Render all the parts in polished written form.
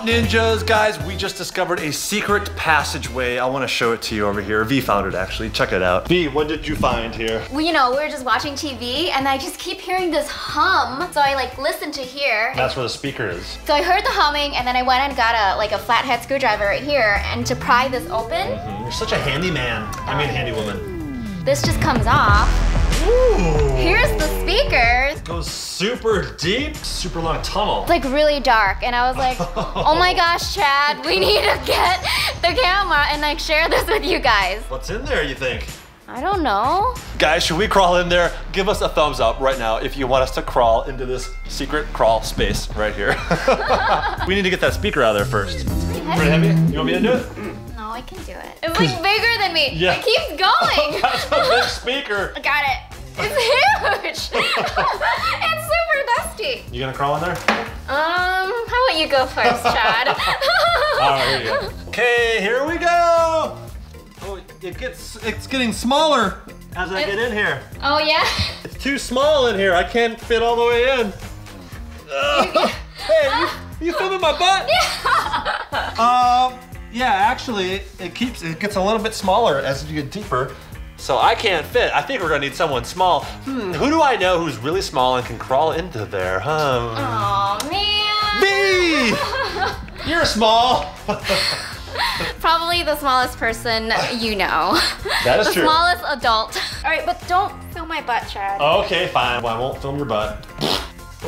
up, ninjas? Guys, we just discovered a secret passageway. I want to show it to you over here. V found it, actually. Check it out. V, what did you find here? Well, you know, we were just watching TV, and I just keep hearing this hum. So I, like, listened to hear. That's where the speaker is. So I heard the humming, and then I went and got a, like, a flathead screwdriver right here, and to pry this open. Mm-hmm. You're such a handy man. I mean, handy woman. This just comes off. Ooh. Here's the speakers. It goes super deep, super long tunnel. It's like really dark, and I was like, oh my gosh, Chad, we need to get the camera and like share this with you guys. What's in there, you think? I don't know. Guys, should we crawl in there? Give us a thumbs up right now if you want us to crawl into this secret crawl space right here. We need to get that speaker out of there first. It's pretty heavy. Pretty heavy? You want me to do it? No, I can do it. It's like bigger than me. Yeah. It keeps going. That's a big speaker. I got it. It's huge. It's super dusty. You gonna crawl in there? How about you go first, Chad? All right, here you go. Okay, here we go. Oh, it's getting smaller as I get in here. Oh yeah? It's too small in here. I can't fit all the way in. Hey, you filming my butt? Yeah. Yeah, actually, it gets a little bit smaller as you get deeper. So I can't fit. I think we're gonna need someone small. Who do I know who's really small and can crawl into there? Huh? Oh man. B, you're small. Probably the smallest person you know. That is true. The smallest adult. All right, but don't film my butt, Chad. Okay, fine. Well, I won't film your butt.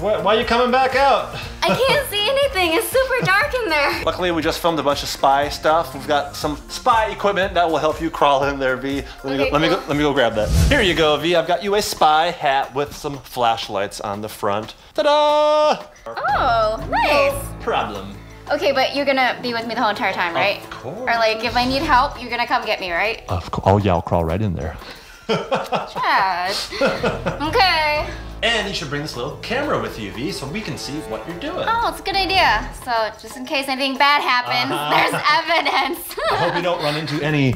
Why are you coming back out? I can't see anything. It's super dark in there. Luckily, we just filmed a bunch of spy stuff. We've got some spy equipment that will help you crawl in there, V. Let me go grab that. Here you go, V. I've got you a spy hat with some flashlights on the front. Ta-da! Oh, nice. No problem. Okay, but you're gonna be with me the whole entire time, right? Of course. Or like, if I need help, you're gonna come get me, right? Of course. Oh yeah, I'll crawl right in there. Chad. Okay. And you should bring this little camera with you, V, so we can see what you're doing. Oh, it's a good idea. So just in case anything bad happens, there's evidence. I hope you don't run into any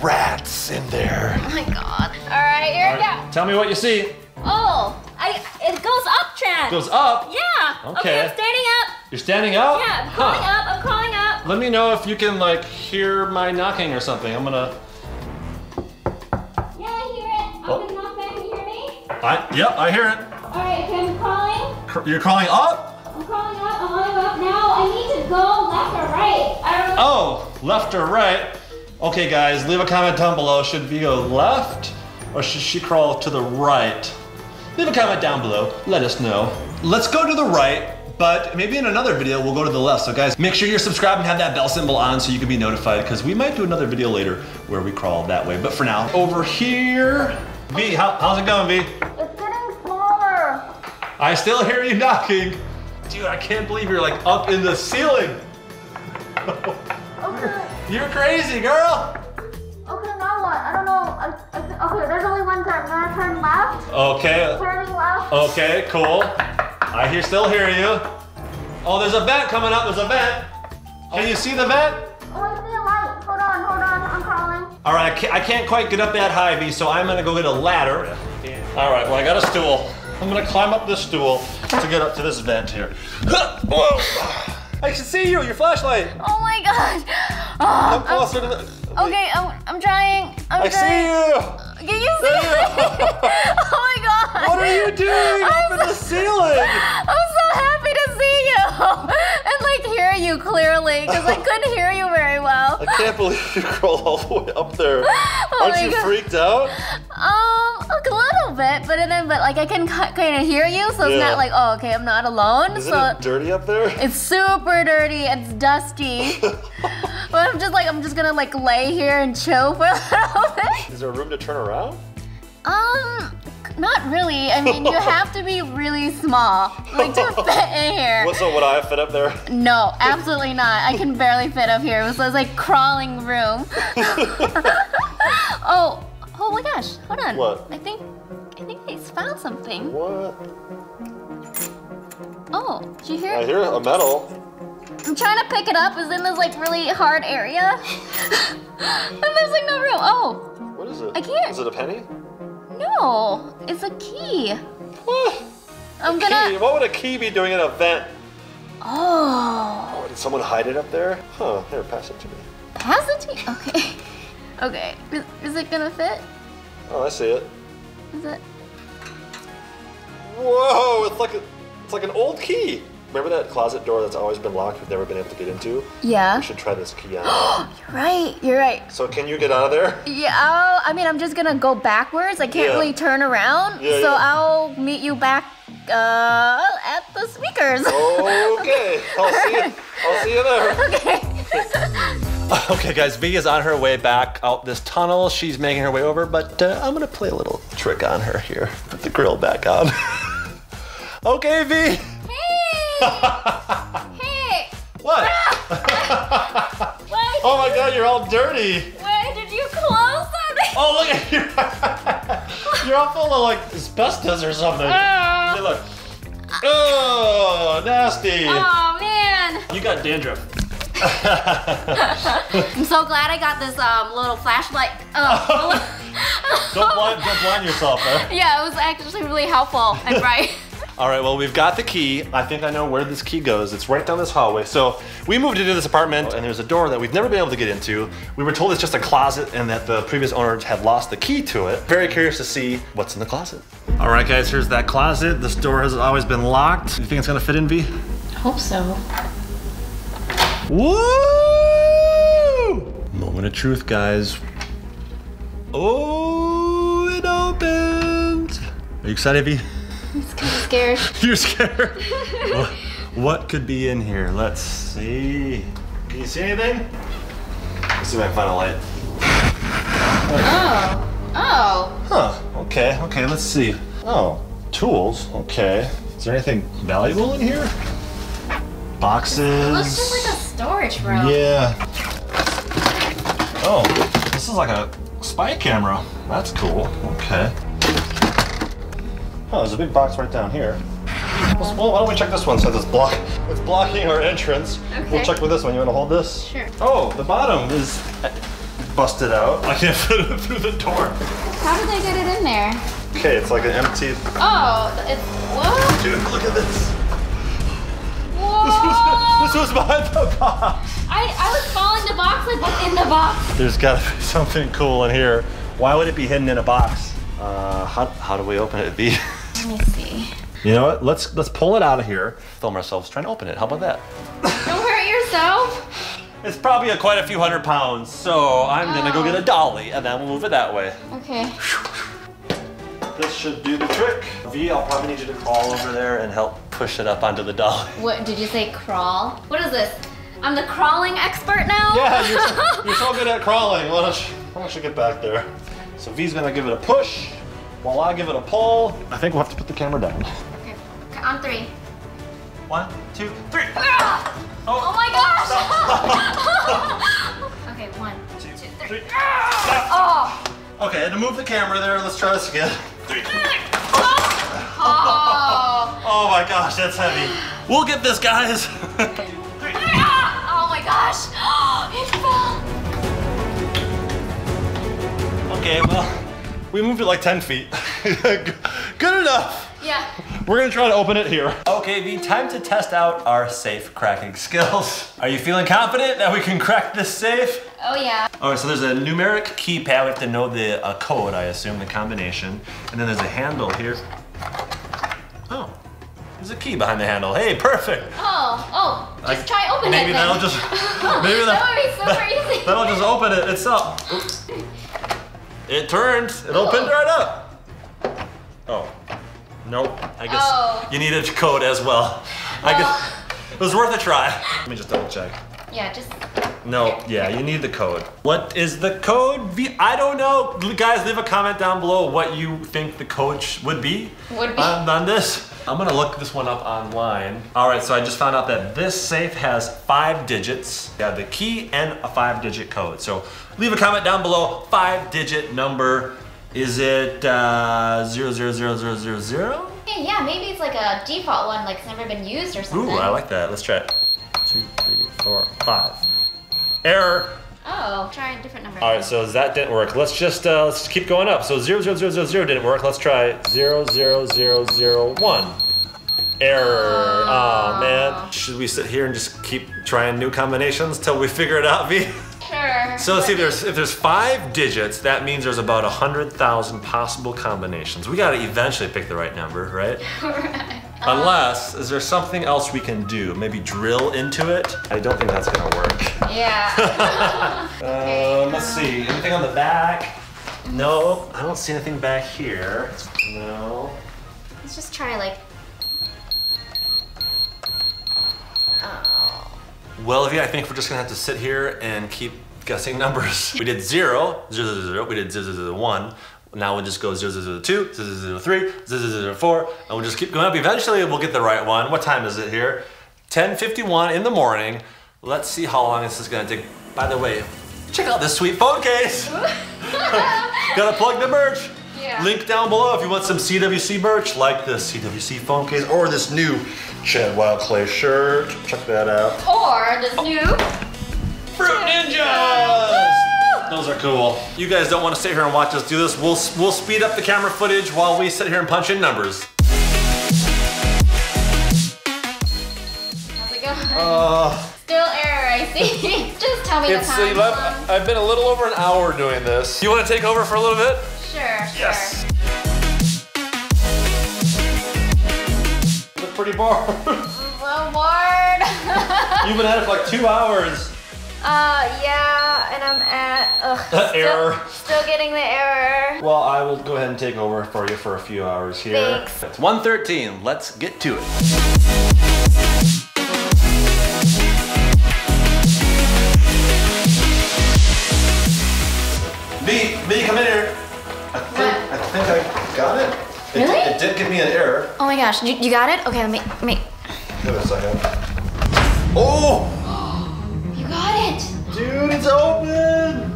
rats in there. Oh my God. All right, here we go. Tell me what you see. Oh, it goes up, Chad. It goes up? Yeah. Okay. Okay, I'm standing up. You're standing up? Yeah, I'm crawling up, I'm crawling up. Let me know if you can like hear my knocking or something. I'm gonna... Yeah, I hear it. I'm gonna knock back. Can you hear me? Yep, I hear it. All right, okay, I'm crawling. You're crawling up? I'm crawling up, I'm going up now. I need to go left or right. I don't know. Oh, left or right. Okay, guys, leave a comment down below. Should we go left or should she crawl to the right? Leave a comment down below. Let us know. Let's go to the right, but maybe in another video we'll go to the left. So guys, make sure you're subscribed and have that bell symbol on so you can be notified because we might do another video later where we crawl that way. But for now, over here. V, how's it going, V? It's getting smaller. I still hear you knocking. Dude, I can't believe you're like up in the ceiling. Okay. You're crazy, girl. Okay, now what? I don't know. Okay, there's only one turn. I'm gonna turn left. Okay. Turning left. Okay, cool. I still hear you. Oh, there's a vent coming up. There's a vent. Can you see the vent? Oh, I see a light. Hold on. I'm crawling. All right, I can't quite get up that high, V, so I'm gonna go get a ladder. Yeah. All right, well, I got a stool. I'm gonna climb up this stool to get up to this vent here. Whoa! I can see you, your flashlight. Oh my gosh. Oh, I'm closer to the... Okay, I'm trying. I see you. Can you see me? Oh my gosh. What are you doing up in the ceiling? I'm so happy to see you. And like hear you clearly, because I couldn't hear you very well. I can't believe you crawled all the way up there. Oh Aren't you freaked out? A little bit, but like I can kind of hear you, so it's not like, oh, okay, I'm not alone. Isn't it dirty up there? It's super dirty. It's dusty. But I'm just gonna like lay here and chill for a little bit. Is there room to turn around? Not really. I mean, you have to be really small like to fit in here. So would I fit up there? No, absolutely not. I can barely fit up here. It was like crawling room. Oh my gosh, hold on. What? I think I found something. What? Oh, did you hear it? I hear a metal. I'm trying to pick it up. It's in this like really hard area. And there's like no room. Oh. What is it? I can't. Is it a penny? No, it's a key. What? What would a key be doing in a vent? Oh. Oh, did someone hide it up there? Huh, here, pass it to me. Pass it to me? Okay. Okay, is it gonna fit? Oh, I see it. Is it? Whoa, it's like an old key. Remember that closet door that's always been locked we've never been able to get into? Yeah. We should try this key out. You're right, you're right. So can you get out of there? Yeah, I mean, I'm just gonna go backwards. I can't really turn around. Yeah, so I'll meet you back at the speakers. Okay, I'll see you there. Okay. Okay guys, V is on her way back out this tunnel. She's making her way over, but I'm gonna play a little trick on her here. Put the grill back on. Okay, V. Hey. Hey. What? Why oh my God, you're all dirty. Why did you close on me? Oh, look at you. You're all full of like asbestos or something. Oh. Hey, look. Oh, nasty. Oh man. You got dandruff. I'm so glad I got this little flashlight. Don't blind yourself, huh? Yeah, it was actually really helpful and bright. All right, well, we've got the key. I think I know where this key goes. It's right down this hallway. So we moved into this apartment, and there's a door that we've never been able to get into. We were told it's just a closet and that the previous owners had lost the key to it. Very curious to see what's in the closet. All right, guys, here's that closet. This door has always been locked. You think it's gonna fit in, V? I hope so. Woo! Moment of truth, guys. Oh, it opened. Are you excited, V? I'm kind of scared. You're scared? What could be in here? Let's see. Can you see anything? Let's see if I can find a light. Oh. Oh. Huh. Okay. Okay, let's see. Oh, tools. Okay. Is there anything valuable in here? Boxes. It looks just like a storage room. Yeah. Oh, this is like a spy camera. That's cool. Okay. Oh, there's a big box right down here. Well, why don't we check this one? So this block, it's blocking our entrance. Okay. We'll check with this one. You want to hold this? Sure. Oh, the bottom is busted out. I can't fit it through the door. How did they get it in there? Okay, it's like an empty. Oh, it's what? Dude, look at this. This was behind the box. I was following the box, like what's in the box? There's gotta be something cool in here. Why would it be hidden in a box? How do we open it, V? Let me see. You know what, let's pull it out of here. Film ourselves trying to open it, how about that? Don't hurt yourself. It's probably quite a few hundred pounds, so I'm gonna go get a dolly and then we'll move it that way. Okay. This should do the trick. V, I'll probably need you to crawl over there and help push it up onto the dolly. What, did you say crawl? What is this? I'm the crawling expert now? Yeah, you're so good at crawling. Why don't you get back there? So V's gonna give it a push while I give it a pull. I think we'll have to put the camera down. Okay, on three. 1, 2, 3. Ah! Oh my gosh! Stop. Okay, 1, 2, 3. Ah! Oh. Okay, I had to move the camera there. Let's try this again. 3. Oh. Oh my gosh, that's heavy. We'll get this, guys. 3. Oh my gosh. It fell. Okay, well, we moved it like 10 feet. Good enough. Yeah. We're gonna try to open it here. Okay, V, time to test out our safe cracking skills. Are you feeling confident that we can crack this safe? Oh yeah. All right, so there's a numeric keypad. We have to know the code, I assume, the combination. And then there's a handle here. Oh, there's a key behind the handle. Hey, perfect. Oh, just try opening it. Maybe that'll just, that'll just open it itself. Oops. It turns, it opened right up. Oh, nope, I guess you need a code as well. I guess, it was worth a try. Let me just double check. Yeah, just. No, yeah, you need the code. What is the code? I don't know. Guys, leave a comment down below what you think the code would be. On this. I'm gonna look this one up online. All right, so I just found out that this safe has 5 digits. Yeah, the key and a 5-digit code. So leave a comment down below, 5-digit number. Is it 000000? Hey, yeah, maybe it's like a default one, like it's never been used or something. Ooh, I like that, let's try it. 2, 3, 4, 5. Error. Oh, try a different number. All right, so that didn't work. Let's just keep going up. So 00000 didn't work. Let's try 00001. Error. Oh man. Should we sit here and just keep trying new combinations till we figure it out, V? Sure. So let's see, if there's 5 digits, that means there's about 100,000 possible combinations. We gotta eventually pick the right number, right? Right. Unless, is there something else we can do? Maybe drill into it? I don't think that's gonna work. Yeah. Let's see, anything on the back? No, I don't see anything back here. No. Let's just try like... Oh. Well, V, I think we're just gonna have to sit here and keep guessing numbers. We did 0, 0, 0, 0. We did 0, 0, 0, 1. Now we'll just go 0, 0, 0, 2, 0, 0, 0, 3, 0, 0, 0, 4, and we'll just keep going up. Eventually, we'll get the right one. What time is it here? 10:51 in the morning. Let's see how long this is gonna take. By the way, check out this sweet phone case. Gotta plug the merch. Yeah. Link down below if you want some CWC merch, like this CWC phone case or this new Chad Wild Clay shirt. Check that out. Or this new Fruit Ninjas. Those are cool. You guys don't want to sit here and watch us do this. We'll speed up the camera footage while we sit here and punch in numbers. How's it going? Still error, I see. Just tell me the time. I've been a little over an hour doing this. You want to take over for a little bit? Sure. Yes. Sure. Look pretty bored. I'm bored. You've been at it for like 2 hours. Yeah, and I'm at, error. Still getting the error. Well, I will go ahead and take over for you for a few hours here. Thanks. It's 1:13, let's get to it. V, come in here. I think I got it. Really? It did give me an error. Oh my gosh, you got it? Okay, let me. Give it a second. Oh! Dude, it's open!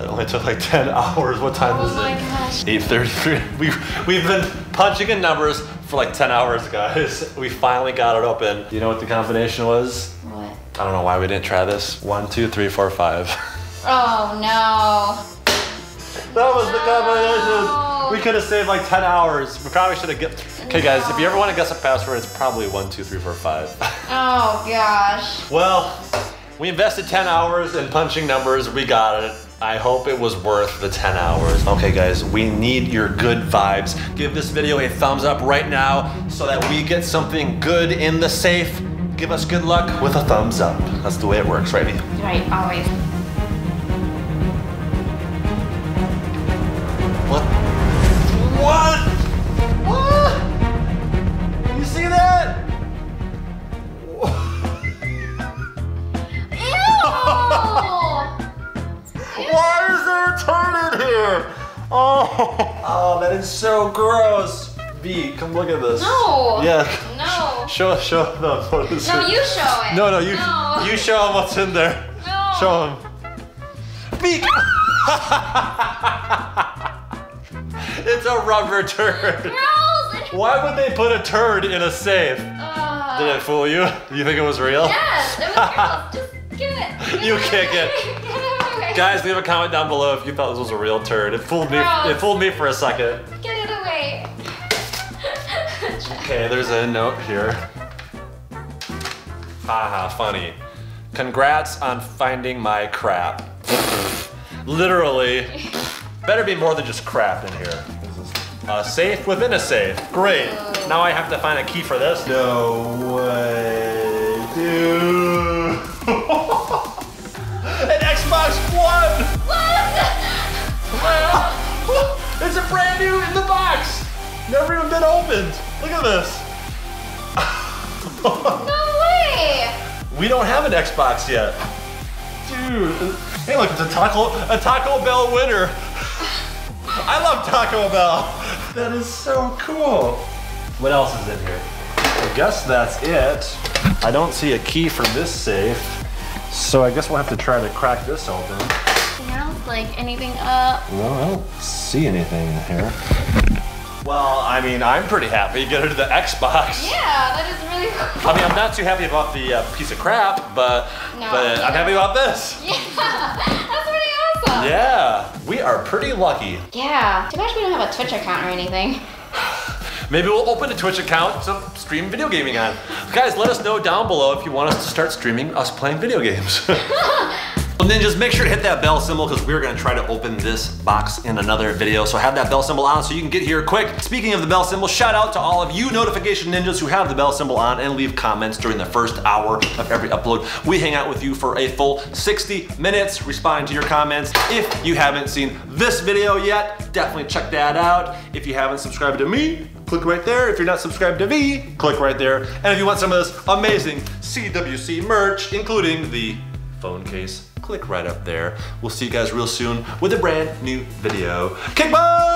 It only took like 10 hours. What time is it? Oh my gosh. 8:33. We've been punching in numbers for like 10 hours, guys. We finally got it open. You know what the combination was? What? I don't know why we didn't try this. 1, 2, 3, 4, 5. Oh no. That was the combination. We could have saved like 10 hours. We probably should have guessed. Okay guys, if you ever want to guess a password, it's probably 1, 2, 3, 4, 5. Oh gosh. Well. We invested 10 hours in punching numbers, we got it. I hope it was worth the 10 hours. Okay guys, we need your good vibes. Give this video a thumbs up right now so that we get something good in the safe. Give us good luck with a thumbs up. That's the way it works, right? Right, always. What? What? What? You see that? Why is there a turd in here? Oh, that is so gross. V, come look at this. No. Yeah. No. Show them what is. No, you show it. No, you show them what's in there. No. Show them. V. It's a rubber turd. Gross. Why would they put a turd in a safe? Did it fool you? You think it was real? Yes, it was real. Just give it. You kick it. Guys, leave a comment down below if you thought this was a real turd. It fooled me. Gross. It fooled me for a second. Get it away. Okay, there's a note here. Haha, funny. Congrats on finding my crap. Literally. Better be more than just crap in here. A safe within a safe. Great. Whoa. Now I have to find a key for this. No way, dude. An Xbox One! What? It's a brand new in the box! Never even been opened! Look at this! No way! We don't have an Xbox yet. Dude, hey look, it's a Taco Bell winner. I love Taco Bell. That is so cool. What else is in here? I guess that's it. I don't see a key for this safe. So I guess we'll have to try to crack this open. Anything else? Like anything up? No, I don't see anything in here. Well, I mean, I'm pretty happy. Get into the Xbox. Yeah, that is really cool. I mean, I'm not too happy about the piece of crap, but I'm happy about this. Yeah, that's pretty awesome. Yeah, we are pretty lucky. Yeah, too bad we don't have a Twitch account or anything. Maybe we'll open a Twitch account to stream video gaming on. Guys, let us know down below if you want us to start streaming us playing video games. Well, ninjas, make sure to hit that bell symbol because we're gonna try to open this box in another video. So have that bell symbol on so you can get here quick. Speaking of the bell symbol, shout out to all of you notification ninjas who have the bell symbol on and leave comments during the first hour of every upload. We hang out with you for a full 60 minutes, responding to your comments. If you haven't seen this video yet, definitely check that out. If you haven't subscribed to me, click right there. If you're not subscribed to me, click right there. And if you want some of this amazing CWC merch, including the phone case, click right up there. We'll see you guys real soon with a brand new video. Kickball!